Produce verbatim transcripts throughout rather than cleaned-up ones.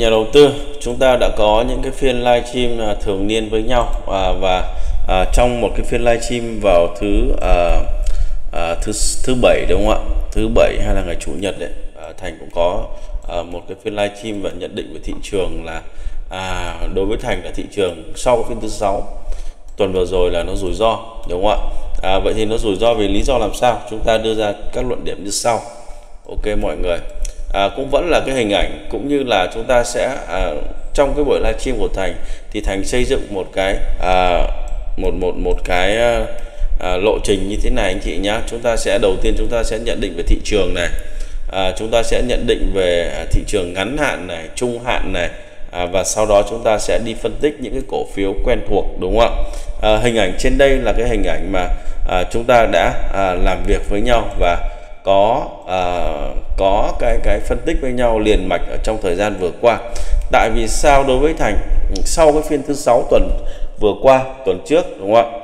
nhà đầu tư, chúng ta đã có những cái phiên livestream thường niên với nhau, và, và à, trong một cái phiên livestream vào thứ à, à, thứ thứ bảy, đúng không ạ, thứ bảy hay là ngày chủ nhật đấy, à, Thành cũng có à, một cái phiên livestream và nhận định về thị trường là à, đối với Thành là thị trường sau phiên thứ sáu tuần vừa rồi là nó rủi ro, đúng không ạ? À, vậy thì nó rủi ro vì lý do làm sao? Chúng ta đưa ra các luận điểm như sau. Ok mọi người, à, cũng vẫn là cái hình ảnh, cũng như là chúng ta sẽ à, trong cái buổi livestream của Thành thì Thành xây dựng một cái à, một một một cái à, lộ trình như thế này anh chị nhá. Chúng ta sẽ đầu tiên chúng ta sẽ nhận định về thị trường này, à, chúng ta sẽ nhận định về thị trường ngắn hạn này, trung hạn này. À, và sau đó chúng ta sẽ đi phân tích những cái cổ phiếu quen thuộc, đúng không ạ? À, hình ảnh trên đây là cái hình ảnh mà à, chúng ta đã à, làm việc với nhau và có à, có cái cái phân tích với nhau liền mạch ở trong thời gian vừa qua. Tại vì sao đối với Thành sau cái phiên thứ sáu tuần vừa qua, tuần trước, đúng không ạ?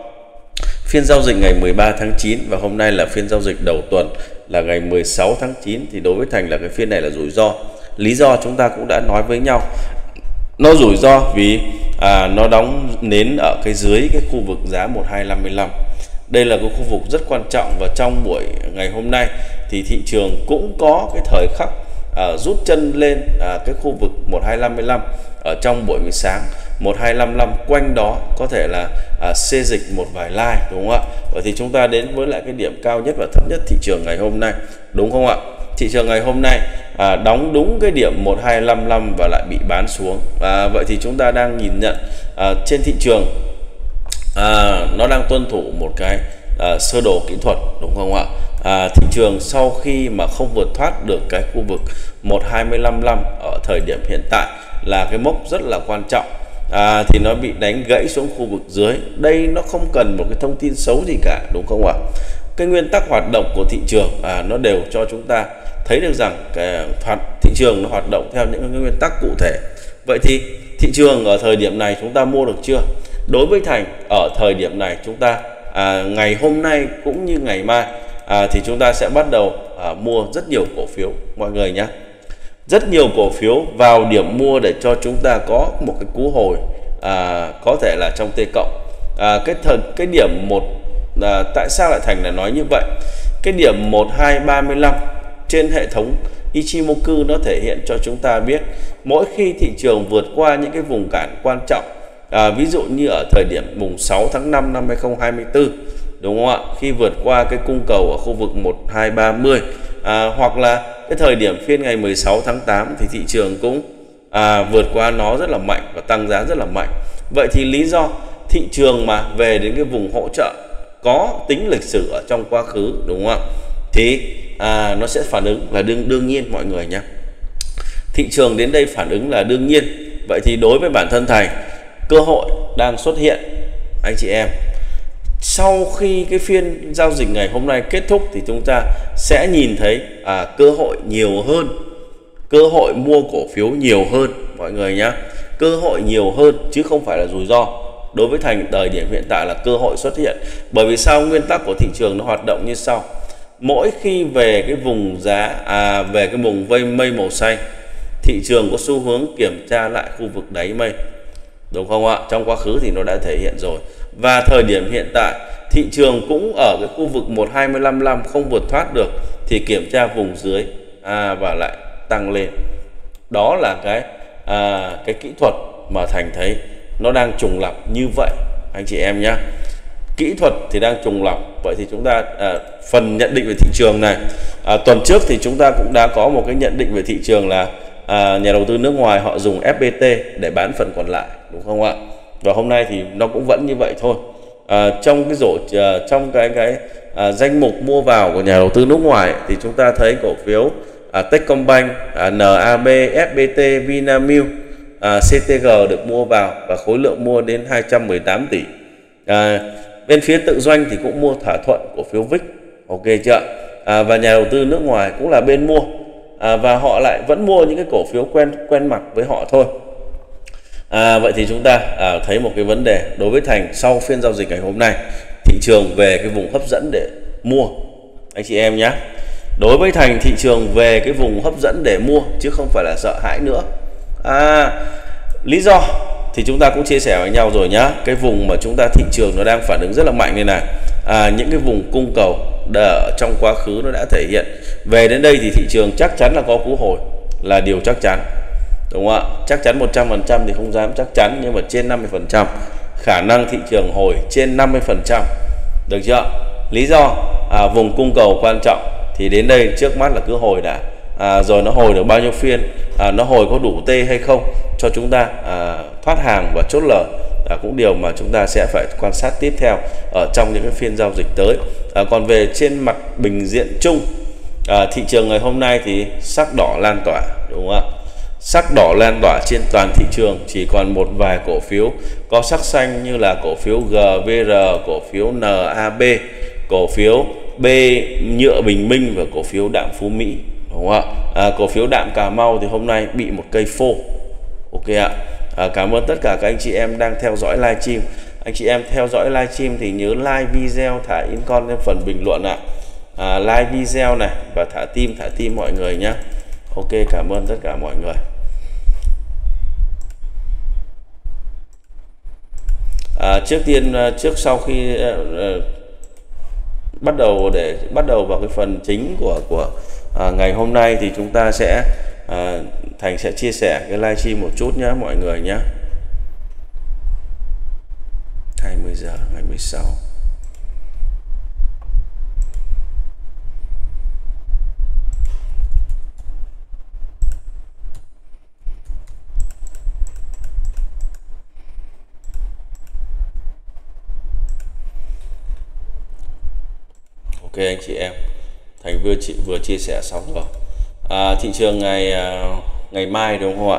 Phiên giao dịch ngày mười ba tháng chín và hôm nay là phiên giao dịch đầu tuần là ngày mười sáu tháng chín, thì đối với Thành là cái phiên này là rủi ro. Lý do chúng ta cũng đã nói với nhau. Nó rủi ro vì à, nó đóng nến ở cái dưới cái khu vực giá một hai năm lăm. Đây là cái khu vực rất quan trọng, và trong buổi ngày hôm nay thì thị trường cũng có cái thời khắc à, rút chân lên à, cái khu vực một hai năm lăm ở trong buổi sáng. Một hai năm lăm quanh đó có thể là à, xê dịch một vài like, đúng không ạ? Vậy thì chúng ta đến với lại cái điểm cao nhất và thấp nhất thị trường ngày hôm nay, đúng không ạ? Thị trường ngày hôm nay à, đóng đúng cái điểm một hai năm lăm và lại bị bán xuống. à, Vậy thì chúng ta đang nhìn nhận à, trên thị trường à, nó đang tuân thủ một cái à, sơ đồ kỹ thuật, đúng không ạ? à, Thị trường sau khi mà không vượt thoát được cái khu vực một hai năm lăm ở thời điểm hiện tại là cái mốc rất là quan trọng, à, thì nó bị đánh gãy xuống khu vực dưới. Đây nó không cần một cái thông tin xấu gì cả, đúng không ạ? Cái nguyên tắc hoạt động của thị trường à, nó đều cho chúng ta thấy được rằng cái hoạt, thị trường nó hoạt động theo những cái nguyên tắc cụ thể. Vậy thì thị trường ở thời điểm này chúng ta mua được chưa? Đối với Thành ở thời điểm này chúng ta à, ngày hôm nay cũng như ngày mai à, thì chúng ta sẽ bắt đầu à, mua rất nhiều cổ phiếu mọi người nhé. Rất nhiều cổ phiếu vào điểm mua để cho chúng ta có một cái cú hồi à, có thể là trong T cộng. À, cái thời, cái điểm một là tại sao lại Thành là nói như vậy? Cái điểm một hai ba lăm trên hệ thống Ichimoku nó thể hiện cho chúng ta biết mỗi khi thị trường vượt qua những cái vùng cản quan trọng, à, ví dụ như ở thời điểm mùng sáu tháng năm năm hai nghìn không trăm hai mươi tư, đúng không ạ? Khi vượt qua cái cung cầu ở khu vực một hai ba mươi, à, hoặc là cái thời điểm phiên ngày mười sáu tháng tám thì thị trường cũng à, vượt qua nó rất là mạnh và tăng giá rất là mạnh. Vậy thì lý do thị trường mà về đến cái vùng hỗ trợ có tính lịch sử ở trong quá khứ, đúng không ạ? Thì à, nó sẽ phản ứng là đương đương nhiên mọi người nhé. Thị trường đến đây phản ứng là đương nhiên. Vậy thì đối với bản thân Thành, cơ hội đang xuất hiện anh chị em. Sau khi cái phiên giao dịch ngày hôm nay kết thúc thì chúng ta sẽ nhìn thấy à, cơ hội nhiều hơn, cơ hội mua cổ phiếu nhiều hơn mọi người nhé. Cơ hội nhiều hơn chứ không phải là rủi ro. Đối với Thành thời điểm hiện tại là cơ hội xuất hiện. Bởi vì sao? Nguyên tắc của thị trường nó hoạt động như sau. Mỗi khi về cái vùng giá à, về cái vùng vây mây màu xanh, thị trường có xu hướng kiểm tra lại khu vực đáy mây, đúng không ạ? Trong quá khứ thì nó đã thể hiện rồi. Và thời điểm hiện tại thị trường cũng ở cái khu vực một hai năm lăm không vượt thoát được thì kiểm tra vùng dưới à, và lại tăng lên. Đó là cái à, cái kỹ thuật mà Thành thấy nó đang trùng lặp như vậy anh chị em nhé. Kỹ thuật thì đang trùng lặp. Vậy thì chúng ta à, phần nhận định về thị trường này à, tuần trước thì chúng ta cũng đã có một cái nhận định về thị trường là à, nhà đầu tư nước ngoài họ dùng ép pê tê để bán phần còn lại, đúng không ạ? Và hôm nay thì nó cũng vẫn như vậy thôi. à, trong cái rổ à, trong cái cái à, danh mục mua vào của nhà đầu tư nước ngoài thì chúng ta thấy cổ phiếu à, Techcombank, à, en a bê, ép pê tê, Vinamilk, À, xê tê giê được mua vào và khối lượng mua đến hai trăm mười tám tỷ. à, Bên phía tự doanh thì cũng mua thỏa thuận cổ phiếu vê i ích, ok chưa? à, Và nhà đầu tư nước ngoài cũng là bên mua, à, và họ lại vẫn mua những cái cổ phiếu quen quen mặt với họ thôi. à, Vậy thì chúng ta à, thấy một cái vấn đề. Đối với Thành sau phiên giao dịch ngày hôm nay, thị trường về cái vùng hấp dẫn để mua anh chị em nhé. Đối với Thành thị trường về cái vùng hấp dẫn để mua chứ không phải là sợ hãi nữa. à, lý do thì chúng ta cũng chia sẻ với nhau rồi nhá. Cái vùng mà chúng ta thị trường nó đang phản ứng rất là mạnh như này, à, những cái vùng cung cầu đỡ trong quá khứ nó đã thể hiện. Về đến đây thì thị trường chắc chắn là có cú hồi, là điều chắc chắn, đúng không ạ? Chắc chắn một trăm phần trăm thì không dám chắc chắn, nhưng mà trên năm mươi phần trăm khả năng thị trường hồi, trên năm mươi phần trăm, được chưa? Lý do à, vùng cung cầu quan trọng, thì đến đây trước mắt là cứ hồi đã, à, rồi nó hồi được bao nhiêu phiên, à, nó hồi có đủ T hay không cho chúng ta à, thoát hàng và chốt lời, à, cũng điều mà chúng ta sẽ phải quan sát tiếp theo ở trong những cái phiên giao dịch tới. À, còn về trên mặt bình diện chung, à, thị trường ngày hôm nay thì sắc đỏ lan tỏa, đúng không ạ? Sắc đỏ lan tỏa trên toàn thị trường, chỉ còn một vài cổ phiếu có sắc xanh như là cổ phiếu G V R, cổ phiếu N A B, cổ phiếu B Nhựa Bình Minh và cổ phiếu Đạm Phú Mỹ, đúng không ạ? À, cổ phiếu Đạm Cà Mau thì hôm nay bị một cây phô. Ok ạ. À, cảm ơn tất cả các anh chị em đang theo dõi livestream. Anh chị em theo dõi livestream thì nhớ like video, thả in con lên phần bình luận ạ. À, like video này và thả tim, thả tim mọi người nhé. Ok, cảm ơn tất cả mọi người. À, trước tiên, trước sau khi uh, bắt đầu để bắt đầu vào cái phần chính của của uh, ngày hôm nay thì chúng ta sẽ uh, Thành sẽ chia sẻ cái livestream một chút nhé mọi người nhé. hai mươi giờ ngày mười sáu. Ok anh chị em, Thành vừa chị vừa chia sẻ xong rồi. À, thị trường ngày ngày mai đúng không ạ?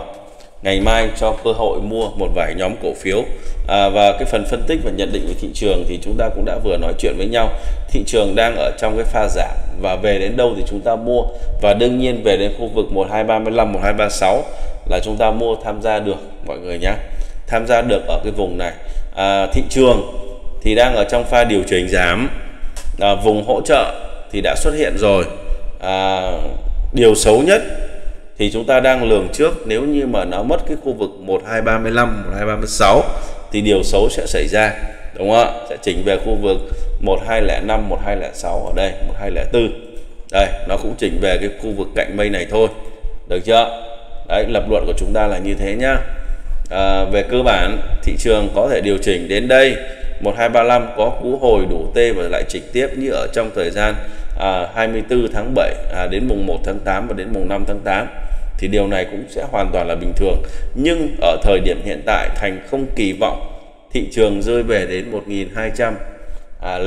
Ngày mai cho cơ hội mua một vài nhóm cổ phiếu, à, và cái phần phân tích và nhận định về thị trường thì chúng ta cũng đã vừa nói chuyện với nhau. Thị trường đang ở trong cái pha giảm và về đến đâu thì chúng ta mua, và đương nhiên về đến khu vực một hai ba lăm, một hai ba sáu là chúng ta mua tham gia được mọi người nhé, tham gia được ở cái vùng này. À, thị trường thì đang ở trong pha điều chỉnh giảm, à, vùng hỗ trợ thì đã xuất hiện rồi. À, điều xấu nhất thì chúng ta đang lường trước, nếu như mà nó mất cái khu vực một hai ba lăm, một hai ba sáu thì điều xấu sẽ xảy ra, đúng không ạ? Sẽ chỉnh về khu vực một hai không năm, một hai không sáu ở đây, một hai không bốn. Đây, nó cũng chỉnh về cái khu vực cạnh mây này thôi. Được chưa? Đấy, lập luận của chúng ta là như thế nhá. À, về cơ bản, thị trường có thể điều chỉnh đến đây một hai ba lăm, có cú hồi đủ T và lại chỉnh tiếp như ở trong thời gian à, hai mươi tư tháng bảy à, đến mùng một tháng tám và đến mùng năm tháng tám. Thì điều này cũng sẽ hoàn toàn là bình thường. Nhưng ở thời điểm hiện tại, Thành không kỳ vọng thị trường rơi về đến một nghìn hai trăm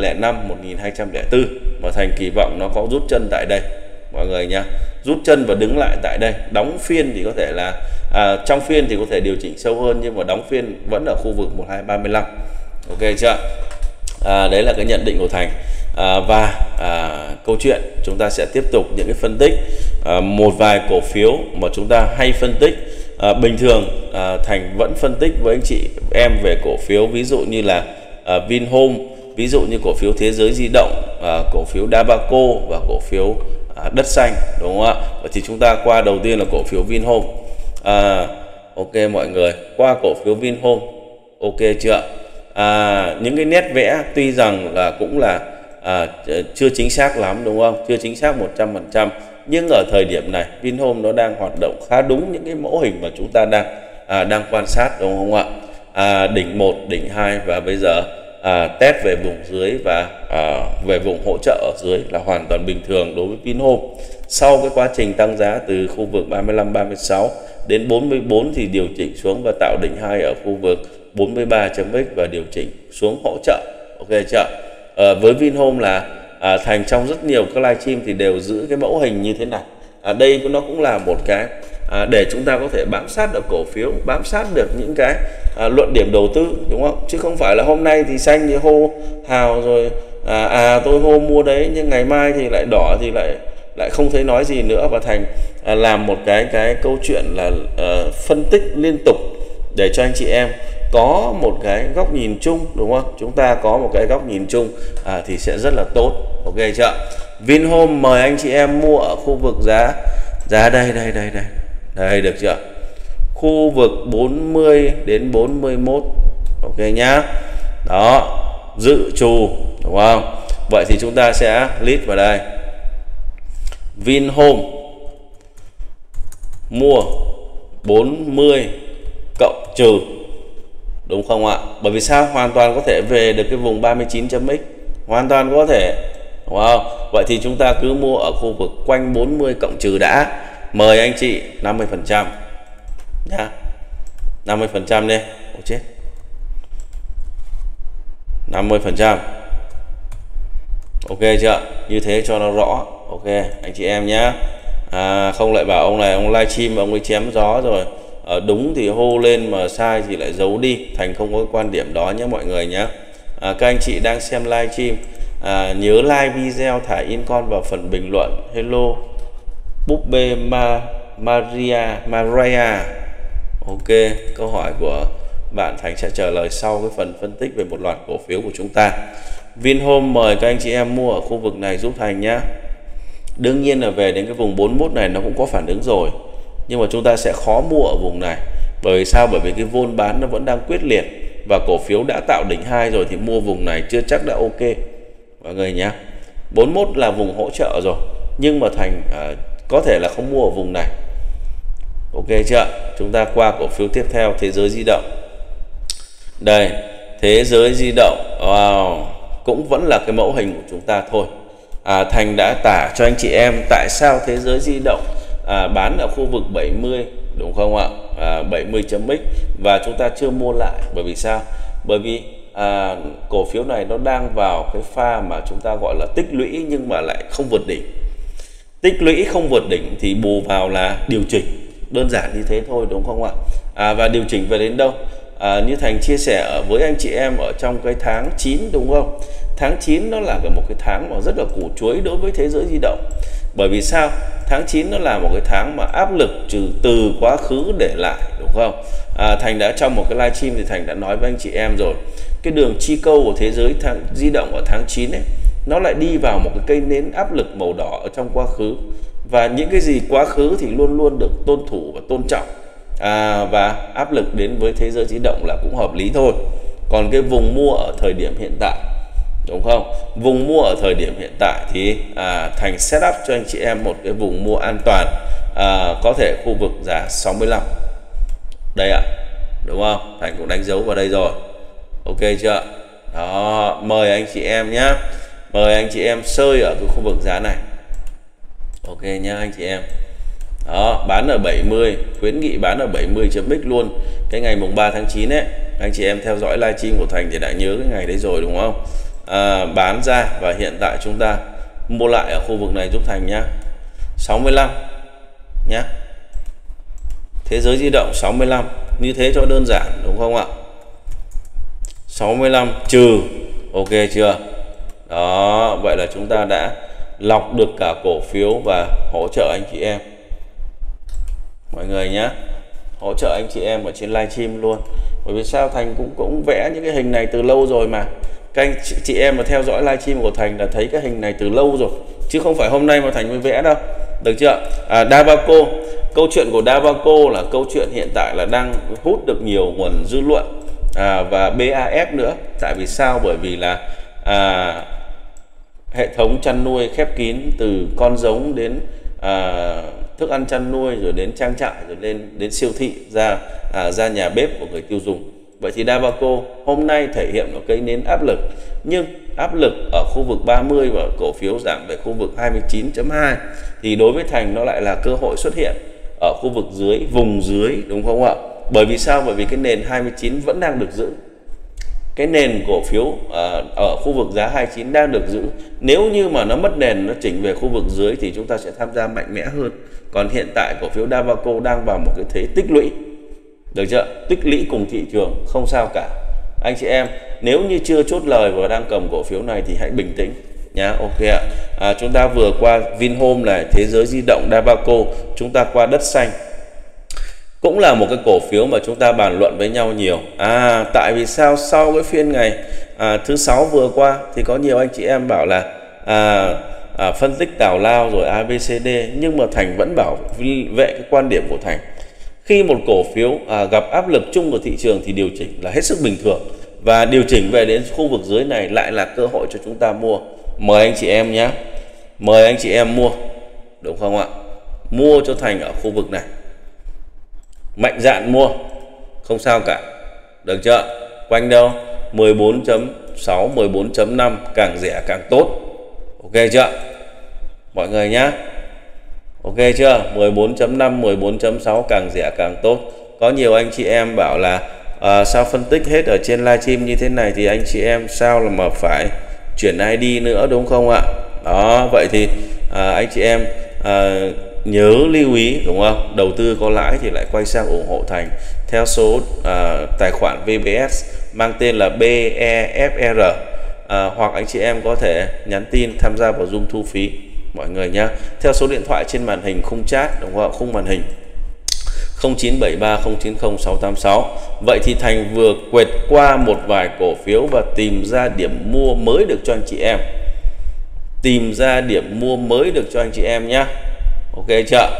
lẻ năm, một nghìn hai trăm lẻ bốn, mà Thành kỳ vọng nó có rút chân tại đây mọi người nhá, rút chân và đứng lại tại đây. Đóng phiên thì có thể là à, trong phiên thì có thể điều chỉnh sâu hơn, nhưng mà đóng phiên vẫn ở khu vực một hai ba lăm. Ok chưa? À, đấy là cái nhận định của Thành. À, và à, câu chuyện chúng ta sẽ tiếp tục những cái phân tích à, một vài cổ phiếu mà chúng ta hay phân tích. À, bình thường à, Thành vẫn phân tích với anh chị em về cổ phiếu, ví dụ như là à, Vinhome, ví dụ như cổ phiếu Thế Giới Di Động, à, cổ phiếu Dabaco và cổ phiếu à, Đất Xanh, đúng không ạ? Vậy thì chúng ta qua đầu tiên là cổ phiếu Vinhome. À, ok mọi người, qua cổ phiếu Vinhome. Ok chưa? À, những cái nét vẽ tuy rằng là cũng là à, chưa chính xác lắm, đúng không? Chưa chính xác một trăm phần trăm, nhưng ở thời điểm này Vinhome nó đang hoạt động khá đúng những cái mẫu hình mà chúng ta đang à, đang quan sát, đúng không ạ? À, đỉnh một, đỉnh hai và bây giờ à, test về vùng dưới và à, về vùng hỗ trợ ở dưới là hoàn toàn bình thường đối với Vinhome. Sau cái quá trình tăng giá từ khu vực ba mươi lăm ba mươi sáu đến bốn mươi bốn thì điều chỉnh xuống và tạo đỉnh hai ở khu vực bốn mươi ba chấm x và điều chỉnh xuống hỗ trợ. Ok chưa? À, với Vinhome là à, Thành trong rất nhiều các livestream thì đều giữ cái mẫu hình như thế này. Ở à, đây nó cũng là một cái à, để chúng ta có thể bám sát được cổ phiếu, bám sát được những cái à, luận điểm đầu tư, đúng không? Chứ không phải là hôm nay thì xanh thì hô hào rồi à, à tôi hô mua đấy, nhưng ngày mai thì lại đỏ thì lại lại không thấy nói gì nữa. Và Thành à, làm một cái cái câu chuyện là à, phân tích liên tục để cho anh chị em có một cái góc nhìn chung, đúng không? Chúng ta có một cái góc nhìn chung à, thì sẽ rất là tốt. Ok chưa? Vinhome mời anh chị em mua ở khu vực giá giá đây đây đây đây đây, được chưa? khu vực bốn mươi đến bốn mươi mốt. Ok nhá. Đó, dự trù đúng không? Vậy thì chúng ta sẽ list vào đây. Vinhome mua bốn mươi cộng trừ, đúng không ạ? Bởi vì sao? Hoàn toàn có thể về được cái vùng ba mươi chín chấm x, hoàn toàn có thể, đúng không? Vậy thì chúng ta cứ mua ở khu vực quanh bốn mươi cộng trừ đã. Mời anh chị năm mươi phần trăm nhá. năm mươi phần trăm đi. Ôi chết. năm mươi phần trăm. Ok chưa? Như thế cho nó rõ. Ok anh chị em nhá. À, không lại bảo ông này ông livestream ông ấy chém gió rồi. Ở đúng thì hô lên mà sai thì lại giấu đi. Thành không có quan điểm đó nhé mọi người nhé. À, các anh chị đang xem livestream à, nhớ like video, thả in con vào phần bình luận. Hello búp bê Ma, Maria Maria. Ok, câu hỏi của bạn Thành sẽ trả lời sau cái phần phân tích về một loạt cổ phiếu của chúng ta. Vinhome mời các anh chị em mua ở khu vực này giúp Thành nhé. Đương nhiên là về đến cái vùng bốn mươi mốt này nó cũng có phản ứng rồi, nhưng mà chúng ta sẽ khó mua ở vùng này. Bởi vì sao? Bởi vì cái vôn bán nó vẫn đang quyết liệt và cổ phiếu đã tạo đỉnh hai rồi thì mua vùng này chưa chắc đã ok mọi người nhé. bốn mươi mốt là vùng hỗ trợ rồi, nhưng mà Thành à, có thể là không mua ở vùng này. Ok chưa? Chúng ta qua cổ phiếu tiếp theo, Thế giới di động. Đây, Thế giới di động. Wow, cũng vẫn là cái mẫu hình của chúng ta thôi. À, Thành đã tả cho anh chị em tại sao Thế giới di động à, bán ở khu vực bảy mươi, đúng không ạ? À, bảy mươi chấm x và chúng ta chưa mua lại. Bởi vì sao? Bởi vì à, cổ phiếu này nó đang vào cái pha mà chúng ta gọi là tích lũy nhưng mà lại không vượt đỉnh. Tích lũy không vượt đỉnh thì bù vào là điều chỉnh, đơn giản như thế thôi, đúng không ạ? À, và điều chỉnh về đến đâu? À, như Thành chia sẻ với anh chị em ở trong cái tháng chín, đúng không? Tháng chín nó là một cái tháng mà rất là củ chuối đối với Thế giới di động. Bởi vì sao? Tháng chín nó là một cái tháng mà áp lực trừ từ quá khứ để lại, đúng không? À, Thành đã trong một cái livestream thì Thành đã nói với anh chị em rồi. Cái đường chi câu của Thế giới tháng, di động ở tháng chín ấy, nó lại đi vào một cái cây nến áp lực màu đỏ ở trong quá khứ. Và những cái gì quá khứ thì luôn luôn được tuân thủ và tôn trọng. À, và áp lực đến với Thế giới di động là cũng hợp lý thôi. Còn cái vùng mua ở thời điểm hiện tại, đúng không? Vùng mua ở thời điểm hiện tại thì à, Thành setup cho anh chị em một cái vùng mua an toàn, à, có thể khu vực giá sáu mươi lăm. Đây ạ, à, đúng không? Thành cũng đánh dấu vào đây rồi. Ok chưa? Đó, mời anh chị em nhé. Mời anh chị em sơi ở cái khu vực giá này. Ok nhá anh chị em. Đó, bán ở bảy mươi, khuyến nghị bán ở bảy mươi chấm x luôn. Cái ngày mùng ba tháng chín ấy, anh chị em theo dõi livestream của Thành thì đã nhớ cái ngày đấy rồi đúng không? À, bán ra và hiện tại chúng ta mua lại ở khu vực này giúp Thành nhá. sáu mươi lăm nhá. Thế giới di động sáu mươi lăm, như thế cho đơn giản đúng không ạ? sáu mươi lăm trừ, ok chưa? Đó, vậy là chúng ta đã lọc được cả cổ phiếu và hỗ trợ anh chị em. Mọi người nhé, hỗ trợ anh chị em ở trên livestream luôn. Bởi vì sao? Thành cũng cũng vẽ những cái hình này từ lâu rồi mà. Các anh chị, chị em mà theo dõi livestream của Thành là thấy cái hình này từ lâu rồi, chứ không phải hôm nay mà Thành mới vẽ đâu. Được chưa? À, Dabaco. Câu chuyện của Dabaco là câu chuyện hiện tại là đang hút được nhiều nguồn dư luận à, và bê a ép nữa. Tại vì sao? Bởi vì là à, hệ thống chăn nuôi khép kín từ con giống đến à, thức ăn chăn nuôi rồi đến trang trại rồi đến đến siêu thị ra à, ra nhà bếp của người tiêu dùng. Vậy thì Dabaco hôm nay thể hiện một cái nến áp lực, nhưng áp lực ở khu vực ba mươi và cổ phiếu giảm về khu vực hai mươi chín chấm hai thì đối với Thành nó lại là cơ hội xuất hiện ở khu vực dưới, vùng dưới đúng không ạ? Bởi vì sao? Bởi vì cái nền hai mươi chín vẫn đang được giữ. Cái nền cổ phiếu à, ở khu vực giá hai mươi chín đang được giữ. Nếu như mà nó mất nền, nó chỉnh về khu vực dưới thì chúng ta sẽ tham gia mạnh mẽ hơn. Còn hiện tại cổ phiếu Dabaco đang vào một cái thế tích lũy. Được chưa? Tích lũy cùng thị trường, không sao cả. Anh chị em, nếu như chưa chốt lời và đang cầm cổ phiếu này thì hãy bình tĩnh nhá. Ok ạ. À, chúng ta vừa qua Vinhome này, Thế giới di động, Dabaco, chúng ta qua Đất xanh. Cũng là một cái cổ phiếu mà chúng ta bàn luận với nhau nhiều. À, tại vì sao sau cái phiên ngày à, thứ sáu vừa qua thì có nhiều anh chị em bảo là à, à, phân tích tào lao rồi a bê xê đê, nhưng mà Thành vẫn bảo vệ cái quan điểm của Thành. Khi một cổ phiếu à, gặp áp lực chung của thị trường thì điều chỉnh là hết sức bình thường, và điều chỉnh về đến khu vực dưới này lại là cơ hội cho chúng ta mua. Mời anh chị em nhé, mời anh chị em mua, đúng không ạ? Mua cho thành ở khu vực này, mạnh dạn mua, không sao cả, được chưa? Quanh đâu mười bốn chấm sáu, mười bốn chấm năm, càng rẻ càng tốt, ok chưa mọi người nhá? Ok chưa? Mười bốn chấm năm, mười bốn chấm sáu càng rẻ càng tốt. Có nhiều anh chị em bảo là à, sao phân tích hết ở trên livestream như thế này thì anh chị em sao là mà phải chuyển i đê nữa, đúng không ạ? Đó, vậy thì à, anh chị em à, nhớ lưu ý, đúng không? Đầu tư có lãi thì lại quay sang ủng hộ Thành theo số à, tài khoản vê bê ét mang tên là bê e ép rờ, à, hoặc anh chị em có thể nhắn tin tham gia vào Zoom thu phí mọi người nhé, theo số điện thoại trên màn hình, khung chat, đúng không? Khung màn hình không chín bảy ba không chín không sáu tám sáu. Vậy thì Thành vừa quẹt qua một vài cổ phiếu và tìm ra điểm mua mới được cho anh chị em, tìm ra điểm mua mới được cho anh chị em nhé. Ok chưa?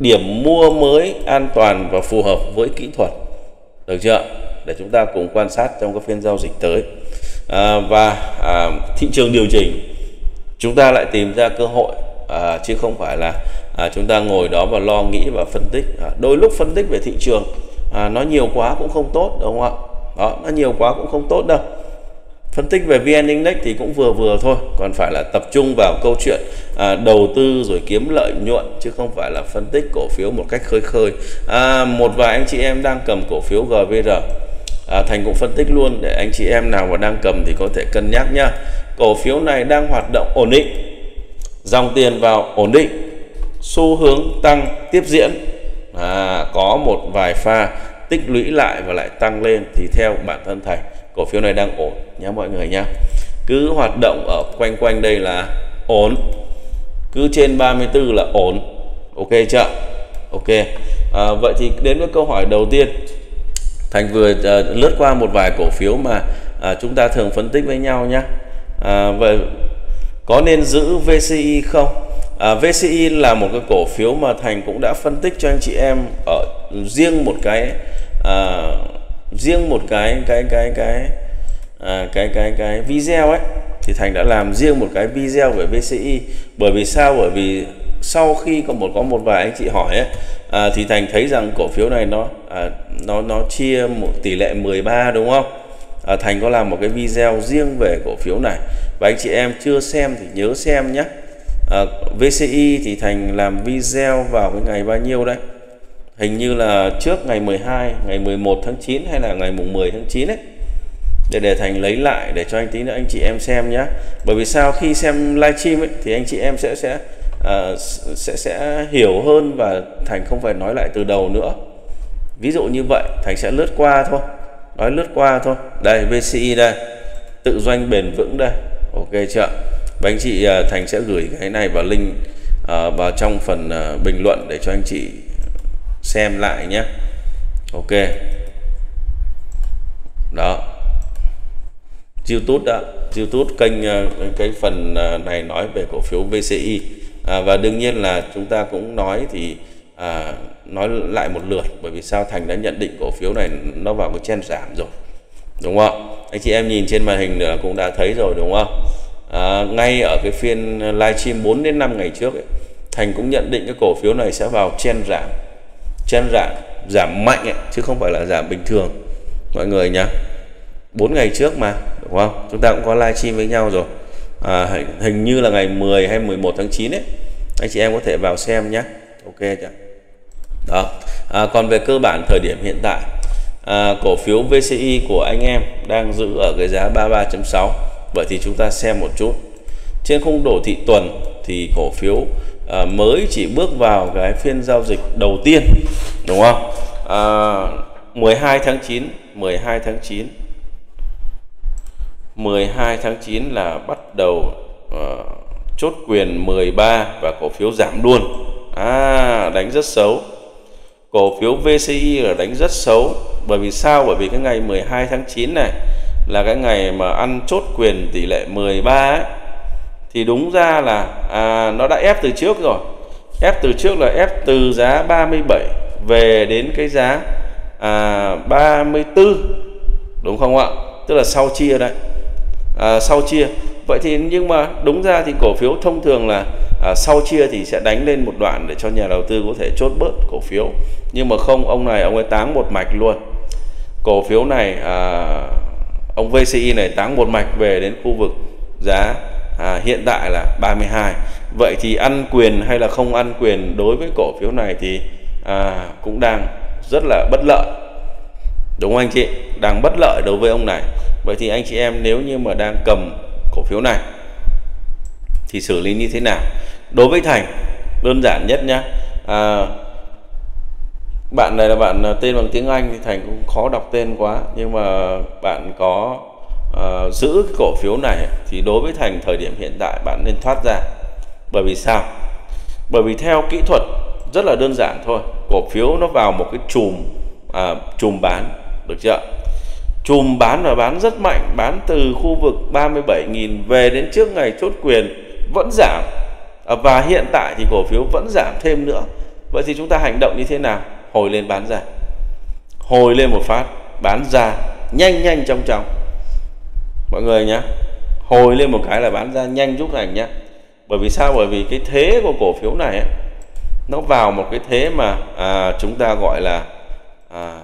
Điểm mua mới an toàn và phù hợp với kỹ thuật, được chưa? Để chúng ta cùng quan sát trong các phiên giao dịch tới. à, và à, thị trường điều chỉnh, chúng ta lại tìm ra cơ hội, à, chứ không phải là à, chúng ta ngồi đó và lo nghĩ và phân tích. à, đôi lúc phân tích về thị trường à, nó nhiều quá cũng không tốt, đúng không ạ? Đó, nó nhiều quá cũng không tốt đâu. Phân tích về vê en Index thì cũng vừa vừa thôi, còn phải là tập trung vào câu chuyện à, đầu tư rồi kiếm lợi nhuận, chứ không phải là phân tích cổ phiếu một cách khơi khơi. à, một vài anh chị em đang cầm cổ phiếu giê vê rờ, à, Thành cũng phân tích luôn để anh chị em nào mà đang cầm thì có thể cân nhắc nhá. Cổ phiếu này đang hoạt động ổn định, dòng tiền vào ổn định, xu hướng tăng tiếp diễn, à, có một vài pha tích lũy lại và lại tăng lên, thì theo bản thân Thành cổ phiếu này đang ổn nhé mọi người nhé. Cứ hoạt động ở quanh quanh đây là ổn, cứ trên ba mươi tư là ổn, ok chưa? Ok, à, vậy thì đến với câu hỏi đầu tiên. Thành vừa à, lướt qua một vài cổ phiếu mà à, chúng ta thường phân tích với nhau nhé. À, vậy có nên giữ vê xê i không? à, vê xê i là một cái cổ phiếu mà Thành cũng đã phân tích cho anh chị em ở riêng một cái à, riêng một cái cái cái cái à, cái cái cái video ấy, thì Thành đã làm riêng một cái video về vê xê i. Bởi vì sao? Bởi vì sau khi có một có một vài anh chị hỏi ấy, à, thì Thành thấy rằng cổ phiếu này nó à, nó nó chia một tỷ lệ mười ba, đúng không? À, Thành có làm một cái video riêng về cổ phiếu này, và anh chị em chưa xem thì nhớ xem nhé. à, vê xê i thì Thành làm video vào cái ngày bao nhiêu đấy, hình như là trước ngày mười hai, ngày mười một tháng chín hay là ngày mùng mười tháng chín đấy, để để Thành lấy lại để cho anh tí nữa anh chị em xem nhé. Bởi vì sao? Khi xem livestream ấy thì anh chị em sẽ sẽ à, sẽ sẽ hiểu hơn, và Thành không phải nói lại từ đầu nữa, ví dụ như vậy. Thành sẽ lướt qua thôi, nói lướt qua thôi. Đây, vê xê i đây, tự doanh bền vững đây, ok chưa? Và anh chị uh, Thành sẽ gửi cái này vào link uh, vào trong phần uh, bình luận để cho anh chị xem lại nhé. Ok, đó, YouTube đã YouTube kênh uh, cái phần uh, này nói về cổ phiếu vê xê i, uh, và đương nhiên là chúng ta cũng nói thì À, nói lại một lượt. Bởi vì sao? Thành đã nhận định cổ phiếu này nó vào cái trend giảm rồi, đúng không? Anh chị em nhìn trên màn hình nữa cũng đã thấy rồi, đúng không? à, Ngay ở cái phiên livestream bốn đến năm ngày trước ấy, Thành cũng nhận định cái cổ phiếu này sẽ vào trend giảm, trend giảm, giảm mạnh ấy, chứ không phải là giảm bình thường mọi người nhé. Bốn ngày trước mà, đúng không? Chúng ta cũng có livestream với nhau rồi, à, hình, hình như là ngày mười hay mười một tháng chín ấy. Anh chị em có thể vào xem nhé, ok chưa? Đó. À, còn về cơ bản thời điểm hiện tại, à, cổ phiếu vê xê i của anh em đang giữ ở cái giá ba mươi ba chấm sáu. Vậy thì chúng ta xem một chút. Trên khung đồ thị tuần thì cổ phiếu à, mới chỉ bước vào cái phiên giao dịch đầu tiên, đúng không? À, mười hai tháng chín là bắt đầu à, chốt quyền mười ba và cổ phiếu giảm luôn. À, đánh rất xấu. Cổ phiếu vê xê i là đánh rất xấu. Bởi vì sao? Bởi vì cái ngày mười hai tháng chín này là cái ngày mà ăn chốt quyền tỷ lệ mười ba ấy, thì đúng ra là à, nó đã ép từ trước rồi. Ép từ trước là ép từ giá 37 về đến cái giá à, ba mươi tư, đúng không ạ? Tức là sau chia đấy, à, sau chia. Vậy thì nhưng mà đúng ra thì cổ phiếu thông thường là à, sau chia thì sẽ đánh lên một đoạn để cho nhà đầu tư có thể chốt bớt cổ phiếu. Nhưng mà không, ông này ông ấy táng một mạch luôn. Cổ phiếu này à, ông vê xê i này táng một mạch về đến khu vực giá à, hiện tại là ba mươi hai. Vậy thì ăn quyền hay là không ăn quyền đối với cổ phiếu này thì à, cũng đang rất là bất lợi, đúng không anh chị? Đang bất lợi đối với ông này. Vậy thì anh chị em nếu như mà đang cầm cổ phiếu này thì xử lý như thế nào? Đối với Thành đơn giản nhất nhá. à, Bạn này là bạn tên bằng tiếng Anh thì Thành cũng khó đọc tên quá, nhưng mà bạn có à, giữ cái cổ phiếu này thì đối với Thành thời điểm hiện tại bạn nên thoát ra. Bởi vì sao? Bởi vì theo kỹ thuật rất là đơn giản thôi, cổ phiếu nó vào một cái chùm à, chùm bán, được chưa? Chùm bán và bán rất mạnh, bán từ khu vực ba mươi bảy nghìn về đến trước ngày chốt quyền vẫn giảm, à, và hiện tại thì cổ phiếu vẫn giảm thêm nữa. Vậy thì chúng ta hành động như thế nào? Hồi lên bán ra, hồi lên một phát bán ra nhanh nhanh trong trong mọi người nhé. Hồi lên một cái là bán ra nhanh giúp Thành nhé. Bởi vì sao? Bởi vì cái thế của cổ phiếu này ấy, nó vào một cái thế mà à, chúng ta gọi là à,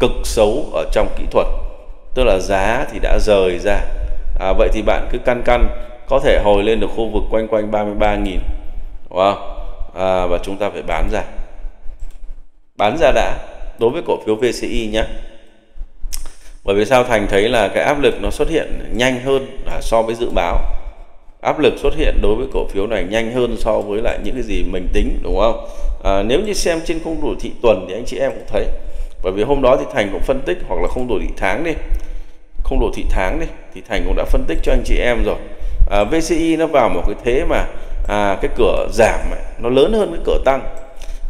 cực xấu ở trong kỹ thuật, tức là giá thì đã rời ra. à, Vậy thì bạn cứ căn căn có thể hồi lên được khu vực quanh quanh ba mươi ba nghìn, đúng không? À, và chúng ta phải bán ra, bán ra đã đối với cổ phiếu vê xê i nhé. Bởi vì sao? Thành thấy là cái áp lực nó xuất hiện nhanh hơn so với dự báo. Áp lực xuất hiện đối với cổ phiếu này nhanh hơn so với lại những cái gì mình tính, đúng không? À, nếu như xem trên không đủ thị tuần thì anh chị em cũng thấy. Bởi vì hôm đó thì Thành cũng phân tích, hoặc là không đủ thị tháng đi, không đủ thị tháng đi thì Thành cũng đã phân tích cho anh chị em rồi. à, vê xê i nó vào một cái thế mà à, cái cửa giảm này, nó lớn hơn cái cửa tăng.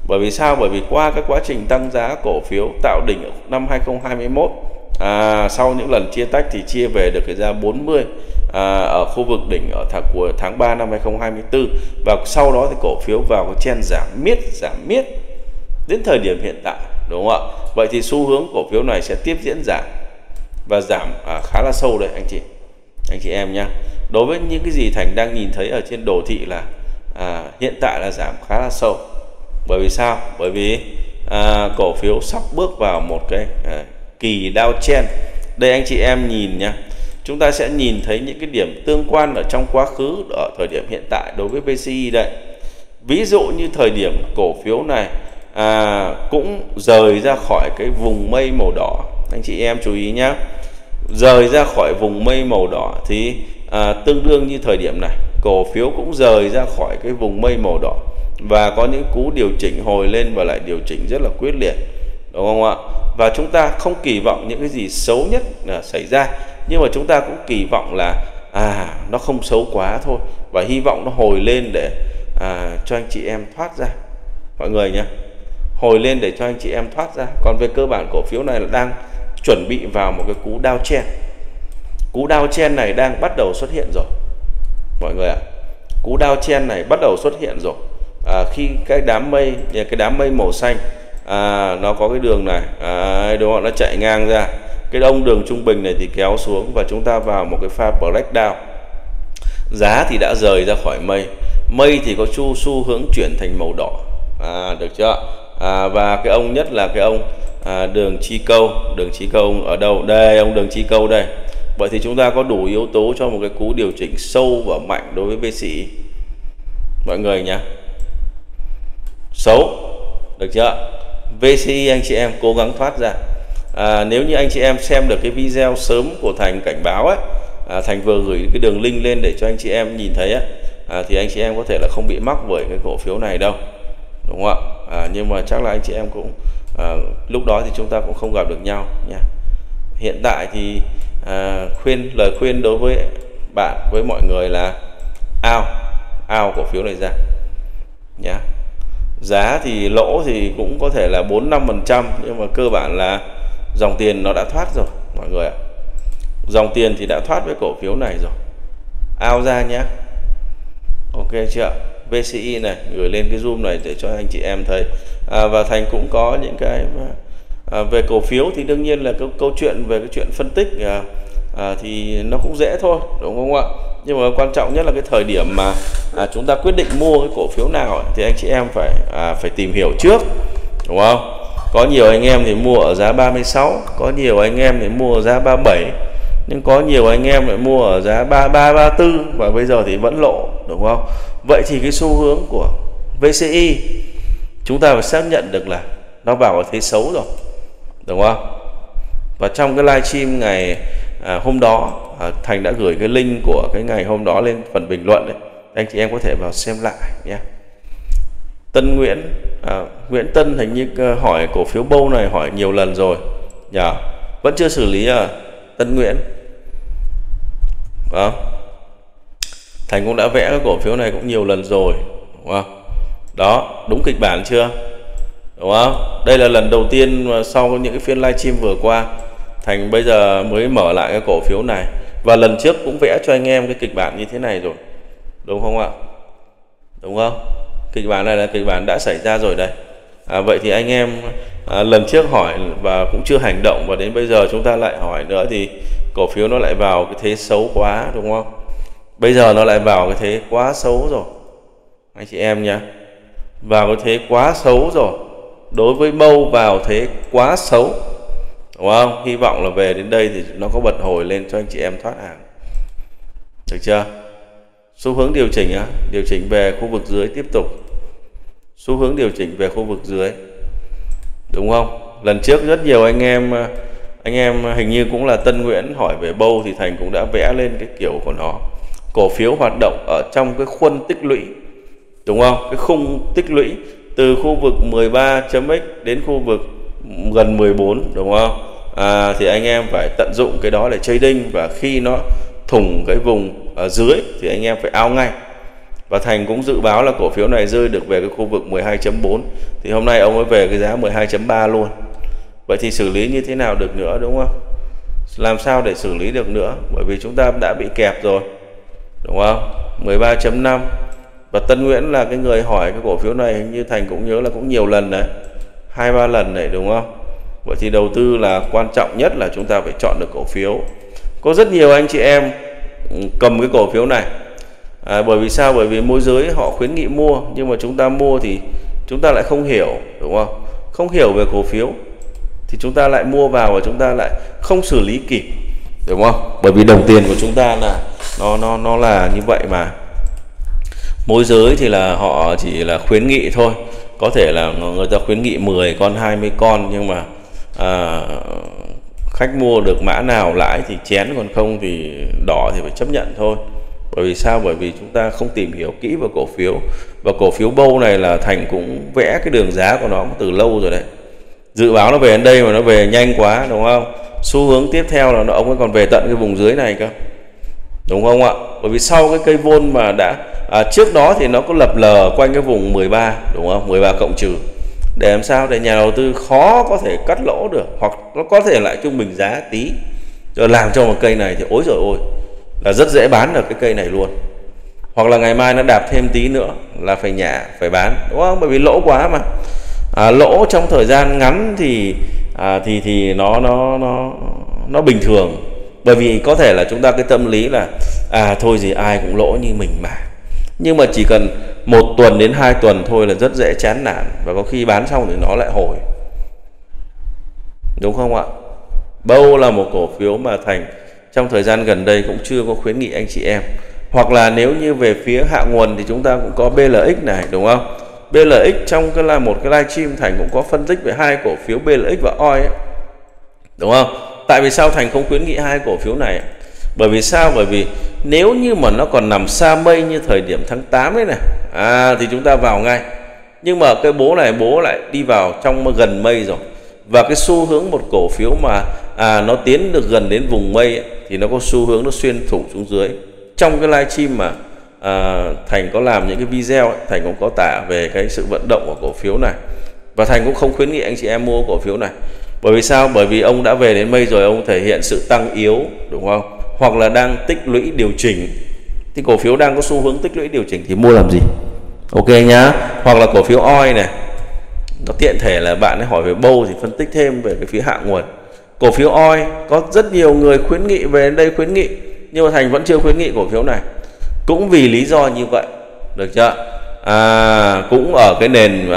Bởi vì sao? Bởi vì qua các quá trình tăng giá cổ phiếu tạo đỉnh ở năm hai không hai mốt, à, sau những lần chia tách thì chia về được cái giá bốn mươi à, ở khu vực đỉnh ở tháng của tháng ba năm hai không hai tư, và sau đó thì cổ phiếu vào cái chen giảm miết giảm miết đến thời điểm hiện tại, đúng không ạ? Vậy thì xu hướng cổ phiếu này sẽ tiếp diễn giảm, và giảm à, khá là sâu đấy anh chị anh chị em nhá. Đối với những cái gì Thành đang nhìn thấy ở trên đồ thị là à, hiện tại là giảm khá là sâu. Bởi vì sao? Bởi vì à, cổ phiếu sắp bước vào một cái à, kỳ downtrend. Đây anh chị em nhìn nhá, chúng ta sẽ nhìn thấy những cái điểm tương quan ở trong quá khứ ở thời điểm hiện tại đối với vê xê i đây. Ví dụ như thời điểm cổ phiếu này à, cũng rời ra khỏi cái vùng mây màu đỏ, anh chị em chú ý nhé, rời ra khỏi vùng mây màu đỏ thì à, tương đương như thời điểm này cổ phiếu cũng rời ra khỏi cái vùng mây màu đỏ và có những cú điều chỉnh hồi lên và lại điều chỉnh rất là quyết liệt, đúng không ạ? Và chúng ta không kỳ vọng những cái gì xấu nhất là xảy ra, nhưng mà chúng ta cũng kỳ vọng là à, nó không xấu quá thôi, và hy vọng nó hồi lên để à, cho anh chị em thoát ra mọi người nhé. Hồi lên để cho anh chị em thoát ra. Còn về cơ bản cổ phiếu này là đang chuẩn bị vào một cái cú downtrend. Cú downtrend này đang bắt đầu xuất hiện rồi mọi người ạ. À, cú downtrend này bắt đầu xuất hiện rồi. À, khi cái đám mây cái đám mây màu xanh à, nó có cái đường này, à, đúng không? Nó chạy ngang ra. Cái đông đường trung bình này thì kéo xuống và chúng ta vào một cái pha breakdown. Giá thì đã rời ra khỏi mây, mây thì có xu xu hướng chuyển thành màu đỏ, à, được chưa? À, và cái ông nhất là cái ông à, đường chi câu, đường chi câu ở đâu? Đây, ông đường chi câu đây. Vậy thì chúng ta có đủ yếu tố cho một cái cú điều chỉnh sâu và mạnh đối với vê xê i mọi người nhé. Xấu, được chưa? vê xê i anh chị em cố gắng thoát ra. À, nếu như anh chị em xem được cái video sớm của Thành cảnh báo ấy, à, Thành vừa gửi cái đường link lên để cho anh chị em nhìn thấy ấy, à, thì anh chị em có thể là không bị mắc bởi cái cổ phiếu này đâu, đúng không ạ? À, nhưng mà chắc là anh chị em cũng à, lúc đó thì chúng ta cũng không gặp được nhau nha. Hiện tại thì à, khuyên lời khuyên đối với bạn, với mọi người là ao ao cổ phiếu này ra nhá. Giá thì lỗ thì cũng có thể là bốn năm phần trăm, nhưng mà cơ bản là dòng tiền nó đã thoát rồi mọi người ạ. Dòng tiền thì đã thoát với cổ phiếu này rồi, ao ra nhé. Ok chưa? vê xê i này gửi lên cái zoom này để cho anh chị em thấy. à, và Thành cũng có những cái à, về cổ phiếu thì đương nhiên là cái câu chuyện về cái chuyện phân tích à, à, thì nó cũng dễ thôi, đúng không ạ? Nhưng mà quan trọng nhất là cái thời điểm mà à, chúng ta quyết định mua cái cổ phiếu nào thì anh chị em phải à, phải tìm hiểu trước, đúng không? Có nhiều anh em thì mua ở giá ba mươi sáu, có nhiều anh em thì mua ở giá ba mươi bảy, nhưng có nhiều anh em lại mua ở giá ba mươi ba, ba mươi tư và bây giờ thì vẫn lỗ, đúng không? Vậy thì cái xu hướng của vê xê i chúng ta phải xác nhận được là nó vào ở thế xấu rồi, đúng không? Và trong cái livestream ngày à, hôm đó à, Thành đã gửi cái link của cái ngày hôm đó lên phần bình luận đấy. Anh chị em có thể vào xem lại nhé. Tân Nguyễn à, Nguyễn Tân hình như hỏi cổ phiếu bâu này hỏi nhiều lần rồi nhờ, yeah. Vẫn chưa xử lý à Tân Nguyễn à. Thành cũng đã vẽ cái cổ phiếu này cũng nhiều lần rồi, đúng không? Đó, đúng kịch bản chưa, đúng không? Đây là lần đầu tiên sau những cái phiên livestream vừa qua Thành bây giờ mới mở lại cái cổ phiếu này, và lần trước cũng vẽ cho anh em cái kịch bản như thế này rồi, đúng không ạ? Đúng không? Kịch bản này là kịch bản đã xảy ra rồi đấy. À, vậy thì anh em à, lần trước hỏi và cũng chưa hành động, và đến bây giờ chúng ta lại hỏi nữa thì cổ phiếu nó lại vào cái thế xấu quá, đúng không? Bây giờ nó lại vào cái thế quá xấu rồi anh chị em nhé, vào cái thế quá xấu rồi. Đối với bâu vào thế quá xấu, đúng không? Hy vọng là về đến đây thì nó có bật hồi lên cho anh chị em thoát hàng, được chưa? Xu hướng điều chỉnh á, điều chỉnh về khu vực dưới tiếp tục. Xu hướng điều chỉnh về khu vực dưới, đúng không? Lần trước rất nhiều anh em anh em hình như cũng là Tân Nguyễn hỏi về bâu thì Thành cũng đã vẽ lên cái kiểu của nó. Cổ phiếu hoạt động ở trong cái khuôn tích lũy, đúng không? Cái khung tích lũy từ khu vực mười ba chấm x đến khu vực gần mười bốn, đúng không? À, thì anh em phải tận dụng cái đó để trading, và khi nó thủng cái vùng ở dưới thì anh em phải out ngay. Và Thành cũng dự báo là cổ phiếu này rơi được về cái khu vực mười hai chấm bốn, thì hôm nay ông ấy về cái giá mười hai chấm ba luôn. Vậy thì xử lý như thế nào được nữa, đúng không? Làm sao để xử lý được nữa, bởi vì chúng ta đã bị kẹp rồi, đúng không? mười ba chấm năm. Và Tân Nguyễn là cái người hỏi cái cổ phiếu này, hình như Thành cũng nhớ là cũng nhiều lần đấy, hai ba lần này, đúng không? Vậy thì đầu tư là quan trọng nhất là chúng ta phải chọn được cổ phiếu. Có rất nhiều anh chị em cầm cái cổ phiếu này à, bởi vì sao? Bởi vì môi giới họ khuyến nghị mua, nhưng mà chúng ta mua thì chúng ta lại không hiểu, đúng không? Không hiểu về cổ phiếu thì chúng ta lại mua vào và chúng ta lại không xử lý kịp, đúng không? Bởi vì đồng tiền của chúng ta là nó nó nó là như vậy mà. Môi giới thì là họ chỉ là khuyến nghị thôi, có thể là người ta khuyến nghị mười con hai mươi con, nhưng mà à, khách mua được mã nào lãi thì chén, còn không thì đỏ thì phải chấp nhận thôi. Bởi vì sao? Bởi vì chúng ta không tìm hiểu kỹ vào cổ phiếu. Và cổ phiếu bâu này là Thành cũng vẽ cái đường giá của nó từ lâu rồi đấy, dự báo nó về đến đây mà nó về nhanh quá, đúng không? Xu hướng tiếp theo là nó ông ấy còn về tận cái vùng dưới này cơ, đúng không ạ? Bởi vì sau cái cây vôn mà đã à, trước đó thì nó có lập lờ quanh cái vùng mười ba, đúng không? mười ba cộng trừ, để làm sao để nhà đầu tư khó có thể cắt lỗ được, hoặc nó có thể lại trung bình giá tí rồi làm cho một cây này thì ối rồi ôi là rất dễ bán được cái cây này luôn, hoặc là ngày mai nó đạp thêm tí nữa là phải nhả, phải bán, đúng không? Bởi vì lỗ quá mà. À, lỗ trong thời gian ngắn thì à, thì thì nó nó nó nó bình thường, bởi vì có thể là chúng ta cái tâm lý là à thôi gì ai cũng lỗ như mình mà, nhưng mà chỉ cần một tuần đến hai tuần thôi là rất dễ chán nản, và có khi bán xong thì nó lại hồi, đúng không ạ? Bâu là một cổ phiếu mà Thành trong thời gian gần đây cũng chưa có khuyến nghị anh chị em, hoặc là nếu như về phía hạ nguồn thì chúng ta cũng có bê lờ ích này, đúng không? bê lờ ích trong cái là một cái livestream Thành cũng có phân tích về hai cổ phiếu bê lờ ích và o i ấy, đúng không? Tại vì sao Thành không khuyến nghị hai cổ phiếu này? Bởi vì sao? Bởi vì nếu như mà nó còn nằm xa mây như thời điểm tháng tám đấy này à, thì chúng ta vào ngay, nhưng mà cái bố này bố lại đi vào trong gần mây rồi, và cái xu hướng một cổ phiếu mà à, nó tiến được gần đến vùng mây ấy, thì nó có xu hướng nó xuyên thủng xuống dưới. Trong cái livestream mà à, Thành có làm những cái video ấy, Thành cũng có tả về cái sự vận động của cổ phiếu này, và Thành cũng không khuyến nghị anh chị em mua cổ phiếu này. Bởi vì sao? Bởi vì ông đã về đến mây rồi, ông thể hiện sự tăng yếu, đúng không? Hoặc là đang tích lũy điều chỉnh, thì cổ phiếu đang có xu hướng tích lũy điều chỉnh thì mua làm gì, ok nhá? Hoặc là cổ phiếu o i này, nó tiện thể là bạn ấy hỏi về bầu thì phân tích thêm về cái phía hạ nguồn. Cổ phiếu o i có rất nhiều người khuyến nghị về đây khuyến nghị, nhưng mà Thành vẫn chưa khuyến nghị cổ phiếu này cũng vì lý do như vậy, được chưa? À, cũng ở cái nền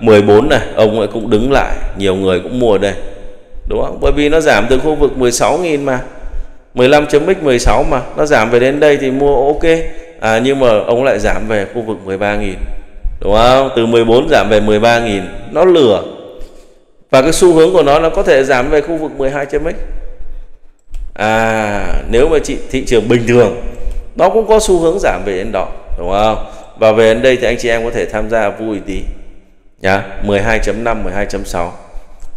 mười bốn này ông ấy cũng đứng lại, nhiều người cũng mua đây, đúng không? Bởi vì nó giảm từ khu vực mười sáu nghìn mà mười lăm chấm mười sáu mà nó giảm về đến đây thì mua ok. À, nhưng mà ông lại giảm về khu vực mười ba nghìn, đúng không? Từ mười bốn giảm về mười ba nghìn, nó lửa. Và cái xu hướng của nó nó có thể giảm về khu vực mười hai chấm x. À, nếu mà chị thị trường bình thường nó cũng có xu hướng giảm về đến đó, đúng không? Và về đến đây thì anh chị em có thể tham gia vui tí nhá, mười hai chấm năm, mười hai chấm sáu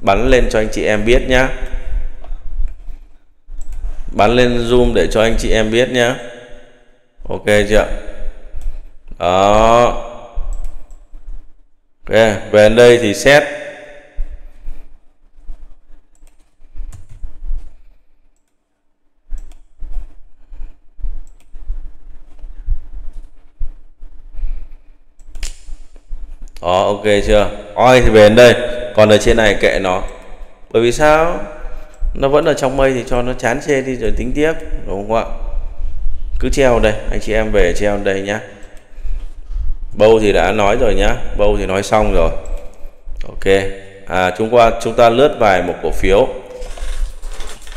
bắn lên cho anh chị em biết nhá. Bắn lên zoom để cho anh chị em biết nhá. Ok chưa? Đó. Ok, về đây thì xét đó, ok chưa? Oi thì về đến đây, còn ở trên này kệ nó. Bởi vì sao? Nó vẫn ở trong mây thì cho nó chán chê đi rồi tính tiếp, đúng không ạ? Cứ treo đây, anh chị em về treo đây nhá. Bâu thì đã nói rồi nhá, bâu thì nói xong rồi. Ok, à, chúng qua chúng ta lướt vài một cổ phiếu.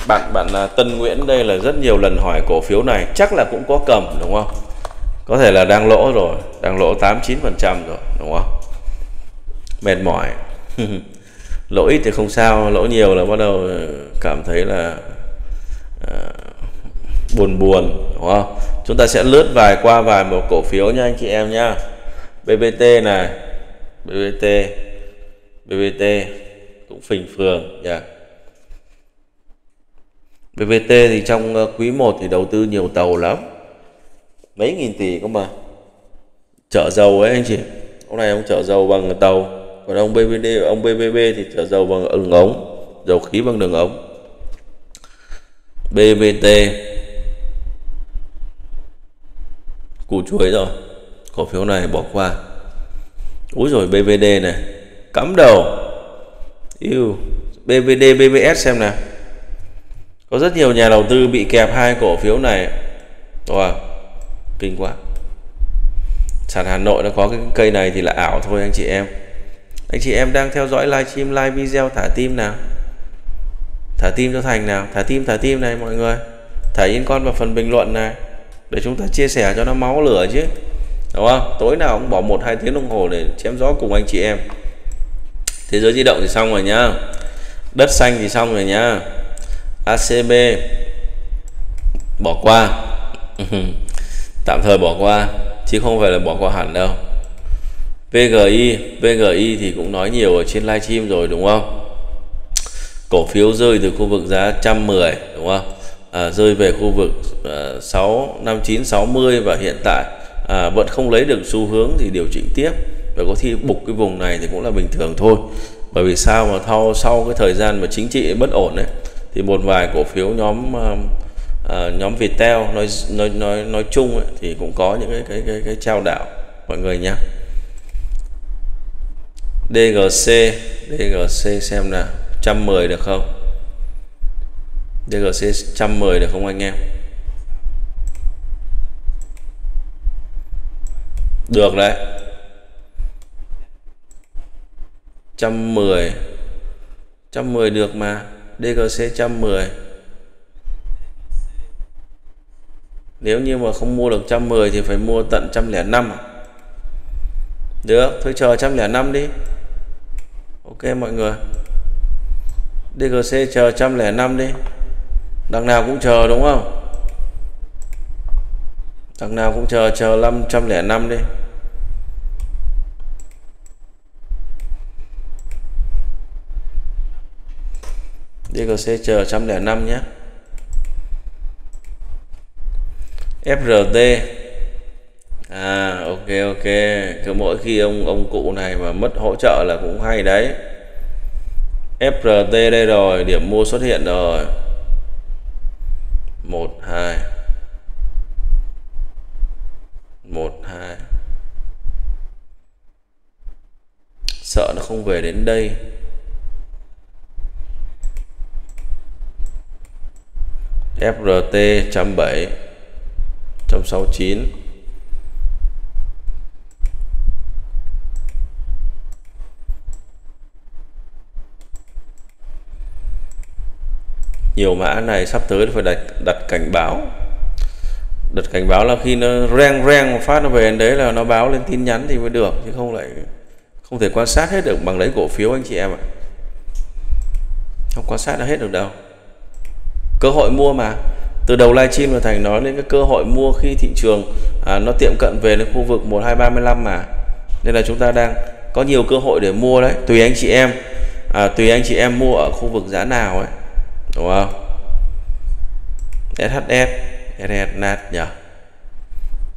Bạn bạn Tân Nguyễn đây là rất nhiều lần hỏi cổ phiếu này, chắc là cũng có cầm đúng không? Có thể là đang lỗ rồi, đang lỗ tám chín phần trăm rồi, đúng không? Mệt mỏi. Lỗ ít thì không sao, lỗ nhiều là bắt đầu cảm thấy là à, buồn buồn, đúng không? Chúng ta sẽ lướt vài qua vài một cổ phiếu nha anh chị em nhá. bê bê tê này, bê bê tê, bê bê tê cũng phình phường nha. bê bê tê thì trong quý một thì đầu tư nhiều tàu lắm, mấy nghìn tỷ cơ mà. Chở dầu ấy anh chị, ông này ông chở dầu bằng tàu, còn ông bê bê đê, ông bê bê bê thì chở dầu bằng đường ống, dầu khí bằng đường ống. bê bê tê củ chuối rồi, cổ phiếu này bỏ qua. Úi rồi bê vê đê này cắm đầu. Yêu bê vê đê, bê bê ét xem nào, có rất nhiều nhà đầu tư bị kẹp hai cổ phiếu này. Wow, kinh quá. Sàn Hà Nội nó có cái cây này thì là ảo thôi anh chị em. Anh chị em đang theo dõi livestream, live video thả tim nào, thả tim cho Thành nào, thả tim, thả tim này mọi người, thả yên con vào phần bình luận này để chúng ta chia sẻ cho nó máu lửa chứ, đúng không? Tối nào cũng bỏ một hai tiếng đồng hồ để chém gió cùng anh chị em. Thế giới di động thì xong rồi nhá, đất xanh thì xong rồi nhá, a xê bê bỏ qua. Tạm thời bỏ qua chứ không phải là bỏ qua hẳn đâu. vê giê i, vê giê i thì cũng nói nhiều ở trên livestream rồi đúng không? Cổ phiếu rơi từ khu vực giá một trăm mười, đúng không? À, rơi về khu vực à, sáu năm chín sáu mươi và hiện tại à, vẫn không lấy được xu hướng thì điều chỉnh tiếp, và có khi bục cái vùng này thì cũng là bình thường thôi. Bởi vì sao mà thao sau cái thời gian mà chính trị bất ổn ấy, thì một vài cổ phiếu nhóm à, à, nhóm Viettel nói nói nói nói chung ấy, thì cũng có những cái cái cái cái trao đảo mọi người nhé. đê giê xê, đê giê xê xem nào, một trăm mười được không? đê giê xê một trăm mười được không anh em? Được đấy, một trăm mười, một trăm mười được mà. đê giê xê một trăm mười, nếu như mà không mua được một trăm mười thì phải mua tận một trăm lẻ năm. Được, thôi chờ một trăm lẻ năm đi. Ok mọi người, đê giê xê chờ một trăm lẻ năm đi. Đằng nào cũng chờ đúng không? Đằng nào cũng chờ, chờ năm trăm lẻ năm đi. đê giê xê chờ một trăm lẻ năm nhé. ép rờ tê. À ok ok, cứ mỗi khi ông ông cụ này mà mất hỗ trợ là cũng hay đấy. ép rờ tê đây rồi, điểm mua xuất hiện rồi. một hai một hai sợ nó không về đến đây. ép rờ tê một trăm bảy mươi, một trăm sáu mươi chín. Nhiều mã này sắp tới phải đặt, đặt cảnh báo. Đặt cảnh báo là khi nó reng reng phát nó về đến đấy là nó báo lên tin nhắn thì mới được, chứ không lại không thể quan sát hết được bằng lấy cổ phiếu anh chị em ạ. À, không quan sát nó hết được đâu. Cơ hội mua mà, từ đầu livestream là Thành nói lên cái cơ hội mua khi thị trường à, nó tiệm cận về đến khu vực một hai ba lăm mà, nên là chúng ta đang có nhiều cơ hội để mua đấy. Tùy anh chị em à, tùy anh chị em mua ở khu vực giá nào ấy, đúng không? ét hát ét, ét hát ét nát nhỉ,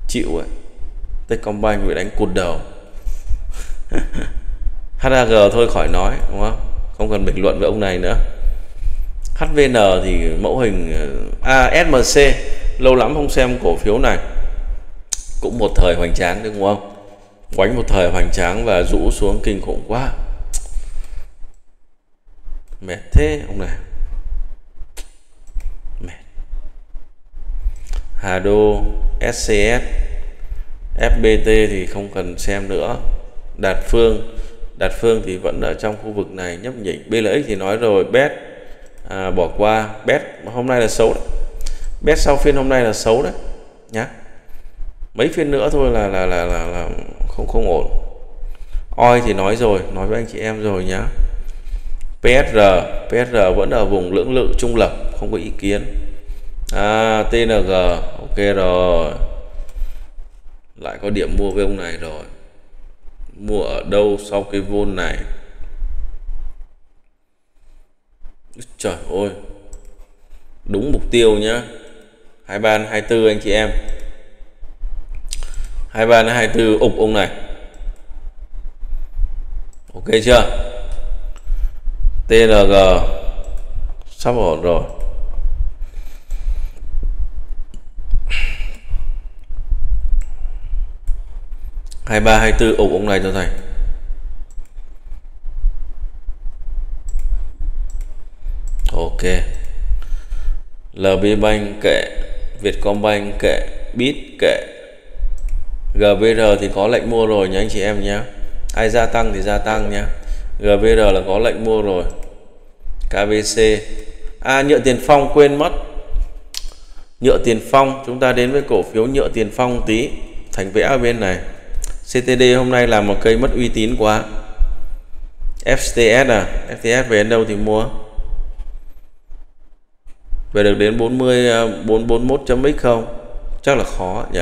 chịu ấy. Techcombank bị đánh cụt đầu. hát a giê thôi khỏi nói, đúng không? Không cần bình luận với ông này nữa. hát vê en thì mẫu hình à, ét em xê lâu lắm không xem cổ phiếu này, cũng một thời hoành tráng đúng không? Quánh một thời hoành tráng và rũ xuống kinh khủng quá, mệt thế ông này, mệt. Hà Đô, ét xê ét, ép pê tê thì không cần xem nữa. Đạt Phương, Đạt Phương thì vẫn ở trong khu vực này nhấp nhỉnh. bê lờ ích thì nói rồi, bê e ép. À, bỏ qua. Bét hôm nay là xấu đấy. Bét sau phiên hôm nay là xấu đấy nhá. Mấy phiên nữa thôi là là là là, là không không ổn. o i thì nói rồi, nói với anh chị em rồi nhá. pê ét rờ, pê ét rờ vẫn ở vùng lưỡng lự trung lập, không có ý kiến. À, tê en rờ, ok rồi. Lại có điểm mua với ông này rồi. Mua ở đâu sau cái vôn này? Trời ơi, đúng mục tiêu nhá. Hai ba hai tư anh chị em, hai ba hai tư ục ông này. Ok chưa? tê en rờ sắp ổn rồi. Hai ba hai tư ục ông này cho Thành. Ok. lờ bê Bank kệ, Vietcombank kệ, bê i tê kệ, giê vê rờ thì có lệnh mua rồi nhé anh chị em nhé. Ai gia tăng thì gia tăng nhé. giê vê rờ là có lệnh mua rồi. ca vê xê. À, Nhựa Tiền Phong quên mất. Nhựa Tiền Phong, chúng ta đến với cổ phiếu Nhựa Tiền Phong tí. Thành vẽ ở bên này. xê tê đê hôm nay làm một cây mất uy tín quá. ép tê ét à, ép tê ét về đến đâu thì mua? Về được đến bốn mươi bốn bốn mốt chấm x không? Chắc là khó nhỉ.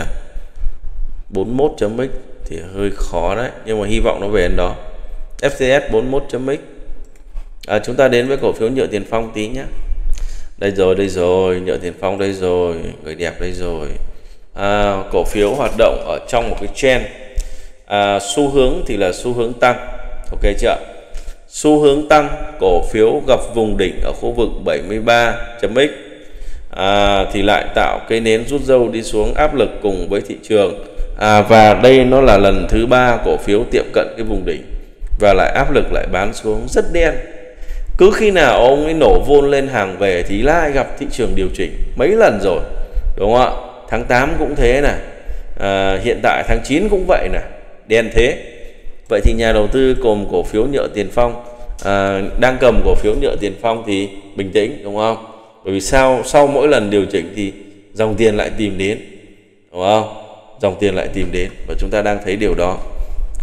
bốn mươi mốt chấm x thì hơi khó đấy, nhưng mà hy vọng nó về đến đó. ép tê ét bốn mươi mốt chấm x. À, chúng ta đến với cổ phiếu Nhựa Tiền Phong tí nhé. Đây rồi, đây rồi, Nhựa Tiền Phong đây rồi, người đẹp đây rồi. À, cổ phiếu hoạt động ở trong một cái trend. À, xu hướng thì là xu hướng tăng. Ok chưa? Xu hướng tăng, cổ phiếu gặp vùng đỉnh ở khu vực bảy mươi ba chấm x à, thì lại tạo cây nến rút dâu đi xuống áp lực cùng với thị trường. À, và đây nó là lần thứ ba cổ phiếu tiệm cận cái vùng đỉnh và lại áp lực lại bán xuống rất đen. Cứ khi nào ông ấy nổ vôn lên hàng về thì lại gặp thị trường điều chỉnh mấy lần rồi, đúng không ạ? Tháng tám cũng thế này, à, hiện tại tháng chín cũng vậy này, đen thế. Vậy thì nhà đầu tư cùng cổ phiếu Nhựa Tiền Phong à, đang cầm cổ phiếu Nhựa Tiền Phong thì bình tĩnh, đúng không? Bởi vì sao sau mỗi lần điều chỉnh thì dòng tiền lại tìm đến, đúng không? Dòng tiền lại tìm đến và chúng ta đang thấy điều đó.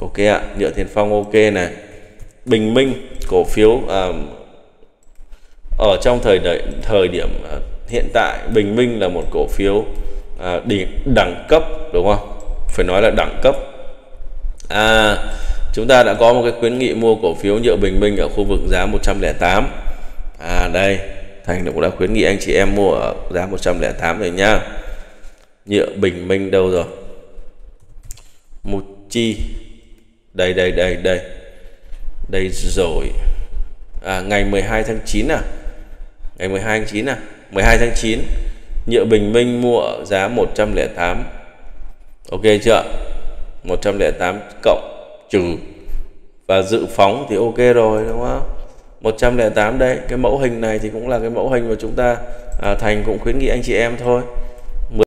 Ok ạ, Nhựa Tiền Phong ok này. Bình Minh, cổ phiếu à, ở trong thời đợi, thời điểm à, hiện tại Bình Minh là một cổ phiếu à, đẳng cấp, đúng không? Phải nói là đẳng cấp. À, chúng ta đã có một cái khuyến nghị mua cổ phiếu Nhựa Bình Minh ở khu vực giá một trăm lẻ tám. À, đây Thành cũng đã khuyến nghị anh chị em mua ở giá một trăm lẻ tám rồi nha. Nhựa Bình Minh đâu rồi? Một chi đây đây đây đây đây rồi. À, ngày mười hai tháng chín à, ngày mười hai tháng chín à, mười hai tháng chín Nhựa Bình Minh mua ở giá một trăm lẻ tám. Ok chưa? một trăm lẻ tám cộng trừ và dự phóng thì ok rồi, đúng không? một trăm lẻ tám đấy, cái mẫu hình này thì cũng là cái mẫu hình mà chúng ta à, Thành cũng khuyến nghị anh chị em thôi.